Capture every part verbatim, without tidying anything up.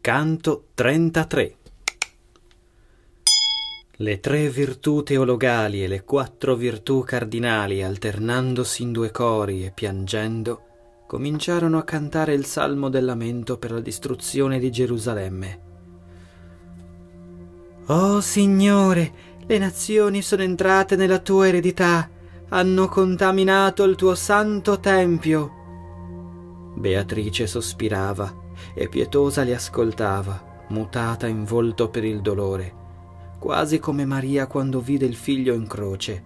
Canto trentatré. Le tre virtù teologali e le quattro virtù cardinali, alternandosi in due cori e piangendo, cominciarono a cantare il salmo del lamento per la distruzione di Gerusalemme. «O Signore, le nazioni sono entrate nella tua eredità, hanno contaminato il tuo santo tempio!» Beatrice sospirava e pietosa li ascoltava, mutata in volto per il dolore, quasi come Maria quando vide il figlio in croce.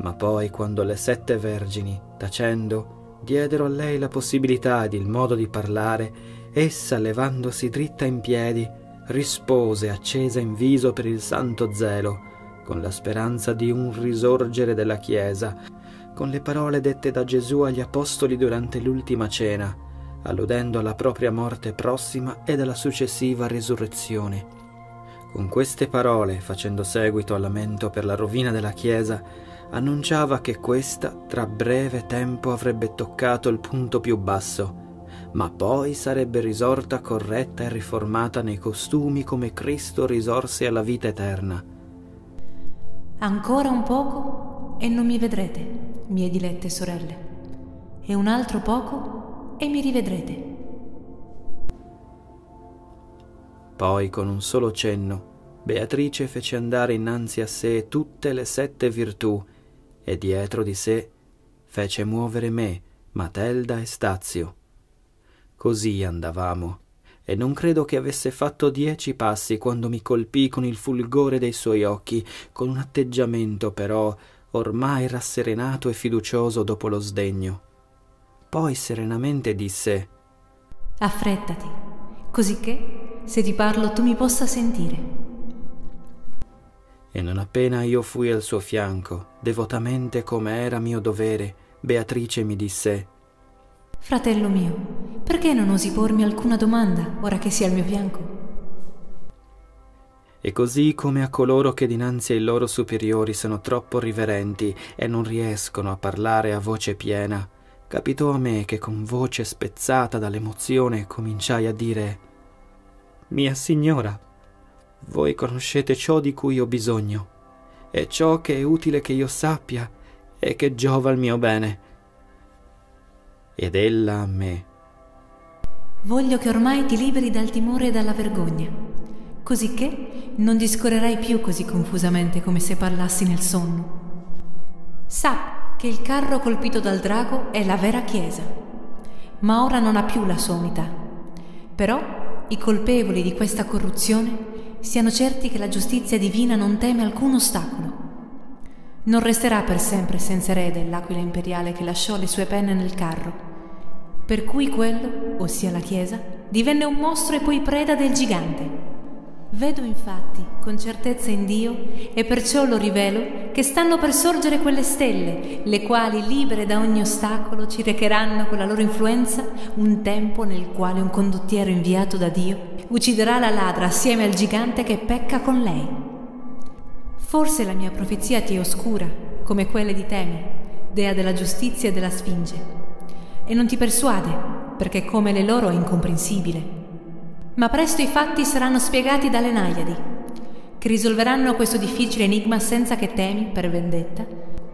Ma poi, quando le sette vergini, tacendo, diedero a lei la possibilità ed il modo di parlare, essa, levandosi dritta in piedi, rispose, accesa in viso per il santo zelo, con la speranza di un risorgere della Chiesa, con le parole dette da Gesù agli Apostoli durante l'ultima cena, alludendo alla propria morte prossima ed alla successiva resurrezione. Con queste parole, facendo seguito al lamento per la rovina della Chiesa, annunciava che questa tra breve tempo avrebbe toccato il punto più basso, ma poi sarebbe risorta corretta e riformata nei costumi come Cristo risorse alla vita eterna. «Ancora un poco e non mi vedrete, mie dilette sorelle, e un altro poco e mi rivedrete». Poi, con un solo cenno, Beatrice fece andare innanzi a sé tutte le sette virtù e dietro di sé fece muovere me, Matelda e Stazio. Così andavamo, e non credo che avesse fatto dieci passi quando mi colpì con il fulgore dei suoi occhi, con un atteggiamento però ormai rasserenato e fiducioso dopo lo sdegno. Poi serenamente disse: «Affrettati, cosicché se ti parlo tu mi possa sentire». E non appena io fui al suo fianco, devotamente come era mio dovere, Beatrice mi disse: «Fratello mio, perché non osi pormi alcuna domanda ora che sei al mio fianco?» E così come a coloro che dinanzi ai loro superiori sono troppo riverenti e non riescono a parlare a voce piena, capitò a me che con voce spezzata dall'emozione cominciai a dire: «Mia signora, voi conoscete ciò di cui ho bisogno, e ciò che è utile che io sappia e che giova al mio bene». Ed ella a me: «Voglio che ormai ti liberi dal timore e dalla vergogna, cosicché non discorrerai più così confusamente come se parlassi nel sonno. Sappi che il carro colpito dal drago è la vera Chiesa, ma ora non ha più la sua unità. Però i colpevoli di questa corruzione siano certi che la giustizia divina non teme alcun ostacolo. Non resterà per sempre senza erede l'aquila imperiale che lasciò le sue penne nel carro, per cui quello, ossia la Chiesa, divenne un mostro e poi preda del gigante. Vedo infatti con certezza in Dio, e perciò lo rivelo, che stanno per sorgere quelle stelle, le quali, libere da ogni ostacolo, ci recheranno con la loro influenza un tempo nel quale un condottiero inviato da Dio ucciderà la ladra assieme al gigante che pecca con lei. Forse la mia profezia ti è oscura, come quelle di Temi, dea della giustizia e della Sfinge, e non ti persuade, perché come le loro è incomprensibile. Ma presto i fatti saranno spiegati dalle Naiadi, che risolveranno questo difficile enigma senza che Temi, per vendetta,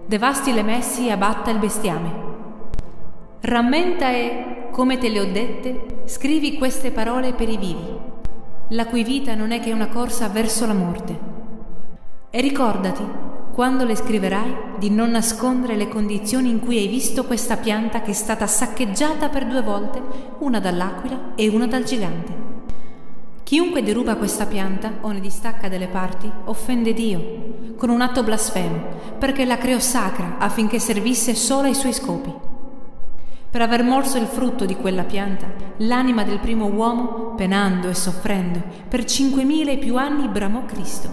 devasti le messi e abbatta il bestiame. Rammenta e, come te le ho dette, scrivi queste parole per i vivi, la cui vita non è che una corsa verso la morte. E ricordati, quando le scriverai, di non nascondere le condizioni in cui hai visto questa pianta che è stata saccheggiata per due volte, una dall'aquila e una dal gigante. Chiunque deruba questa pianta o ne distacca delle parti offende Dio con un atto blasfemo, perché la creò sacra affinché servisse solo ai suoi scopi. Per aver morso il frutto di quella pianta, l'anima del primo uomo, penando e soffrendo, per cinquemila e più anni bramò Cristo,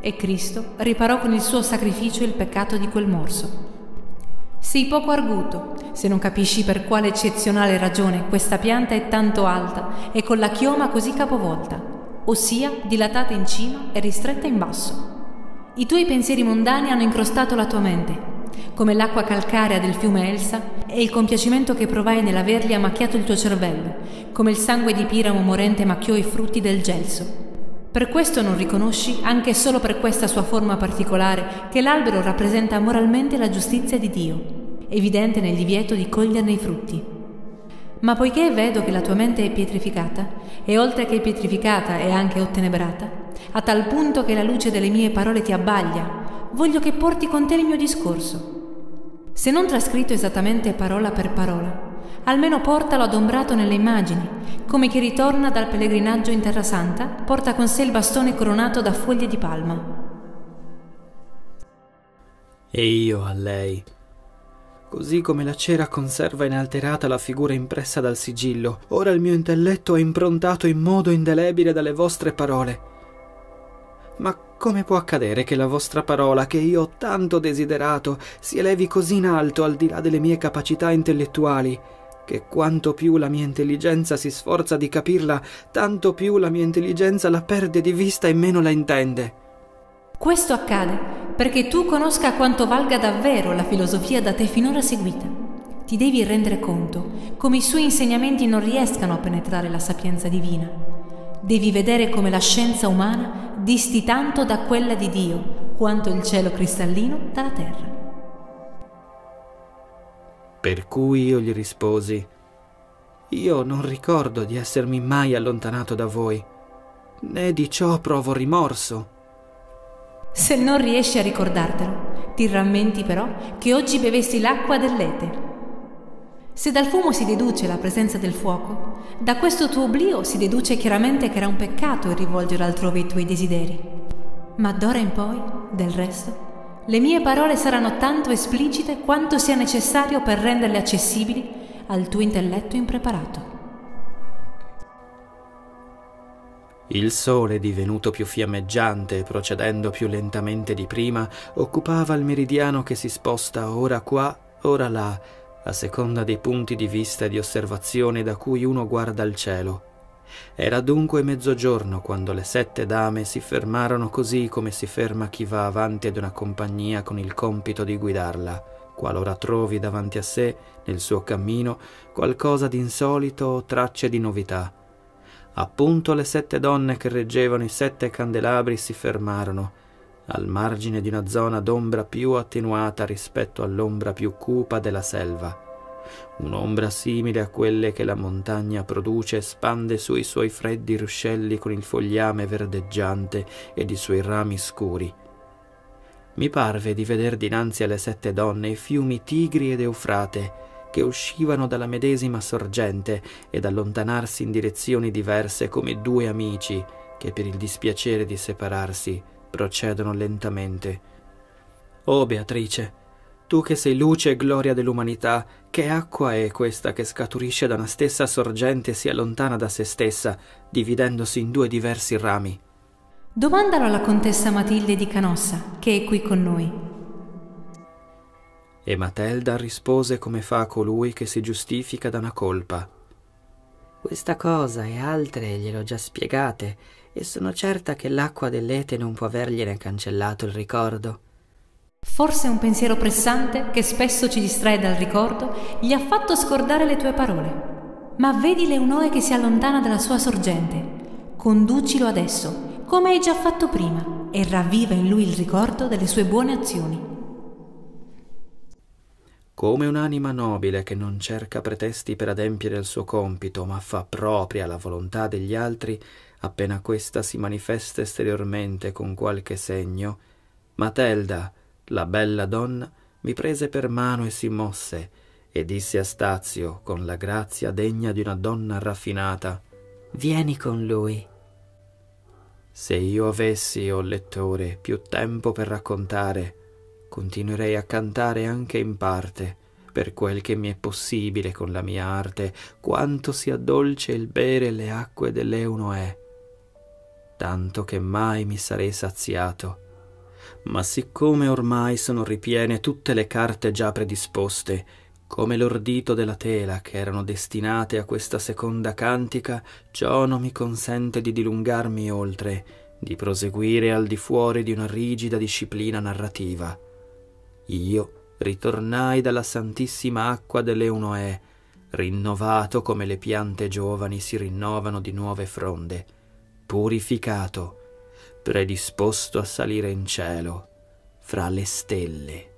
e Cristo riparò con il suo sacrificio il peccato di quel morso. Sei poco arguto se non capisci per quale eccezionale ragione questa pianta è tanto alta e con la chioma così capovolta, ossia dilatata in cima e ristretta in basso. I tuoi pensieri mondani hanno incrostato la tua mente, come l'acqua calcarea del fiume Elsa, e il compiacimento che provai nell'avergli ammacchiato il tuo cervello, come il sangue di Piramo morente macchiò i frutti del gelso. Per questo non riconosci, anche solo per questa sua forma particolare, che l'albero rappresenta moralmente la giustizia di Dio, evidente nel divieto di coglierne i frutti. Ma poiché vedo che la tua mente è pietrificata, e oltre che pietrificata è anche ottenebrata, a tal punto che la luce delle mie parole ti abbaglia, voglio che porti con te il mio discorso. Se non trascritto esattamente parola per parola, almeno portalo adombrato nelle immagini, come chi ritorna dal pellegrinaggio in Terra Santa porta con sé il bastone coronato da foglie di palma. E io a lei, così come la cera conserva inalterata la figura impressa dal sigillo, ora il mio intelletto è improntato in modo indelebile dalle vostre parole. Ma come può accadere che la vostra parola, che io ho tanto desiderato, si elevi così in alto al di là delle mie capacità intellettuali, che quanto più la mia intelligenza si sforza di capirla, tanto più la mia intelligenza la perde di vista e meno la intende? Questo accade perché tu conosca quanto valga davvero la filosofia da te finora seguita. Ti devi rendere conto come i suoi insegnamenti non riescano a penetrare la sapienza divina. Devi vedere come la scienza umana disti tanto da quella di Dio quanto il cielo cristallino dalla terra. Per cui io gli risposi: io non ricordo di essermi mai allontanato da voi, né di ciò provo rimorso. Se non riesci a ricordartelo, ti rammenti però che oggi bevesti l'acqua dell'Ete. Se dal fumo si deduce la presenza del fuoco, da questo tuo oblio si deduce chiaramente che era un peccato rivolgere altrove i tuoi desideri. Ma d'ora in poi, del resto, le mie parole saranno tanto esplicite quanto sia necessario per renderle accessibili al tuo intelletto impreparato. Il sole, divenuto più fiammeggiante e procedendo più lentamente di prima, occupava il meridiano che si sposta ora qua, ora là, a seconda dei punti di vista e di osservazione da cui uno guarda il cielo. Era dunque mezzogiorno quando le sette dame si fermarono, così come si ferma chi va avanti ad una compagnia con il compito di guidarla, qualora trovi davanti a sé, nel suo cammino, qualcosa di insolito o tracce di novità. Appunto le sette donne che reggevano i sette candelabri si fermarono, al margine di una zona d'ombra più attenuata rispetto all'ombra più cupa della selva, un'ombra simile a quelle che la montagna produce e spande sui suoi freddi ruscelli con il fogliame verdeggiante ed i suoi rami scuri. Mi parve di veder dinanzi alle sette donne i fiumi Tigri ed Eufrate, che uscivano dalla medesima sorgente ed allontanarsi in direzioni diverse come due amici che, per il dispiacere di separarsi, procedono lentamente. Oh Beatrice, tu che sei luce e gloria dell'umanità, che acqua è questa che scaturisce da una stessa sorgente e si allontana da se stessa, dividendosi in due diversi rami? Domandalo alla contessa Matilde di Canossa, che è qui con noi. E Matelda rispose come fa colui che si giustifica da una colpa: questa cosa e altre gliel'ho già spiegate, e sono certa che l'acqua dell'Ete non può avergliene cancellato il ricordo. Forse un pensiero pressante, che spesso ci distrae dal ricordo, gli ha fatto scordare le tue parole. Ma vedi l'Eunoè che si allontana dalla sua sorgente. Conducilo adesso, come hai già fatto prima, e ravviva in lui il ricordo delle sue buone azioni. Come un'anima nobile che non cerca pretesti per adempiere il suo compito, ma fa propria la volontà degli altri, appena questa si manifesta esteriormente con qualche segno, Matelda, la bella donna, mi prese per mano e si mosse, e disse a Stazio, con la grazia degna di una donna raffinata: «Vieni con lui». Se io avessi, o lettore, più tempo per raccontare, continuerei a cantare anche in parte, per quel che mi è possibile con la mia arte, quanto sia dolce il bere le acque dell'Eunoè, tanto che mai mi sarei saziato. Ma siccome ormai sono ripiene tutte le carte già predisposte, come l'ordito della tela, che erano destinate a questa seconda cantica, ciò non mi consente di dilungarmi oltre, di proseguire al di fuori di una rigida disciplina narrativa. Io ritornai dalla santissima acqua dell'Eunoè, rinnovato come le piante giovani si rinnovano di nuove fronde, purificato, predisposto a salire in cielo, fra le stelle.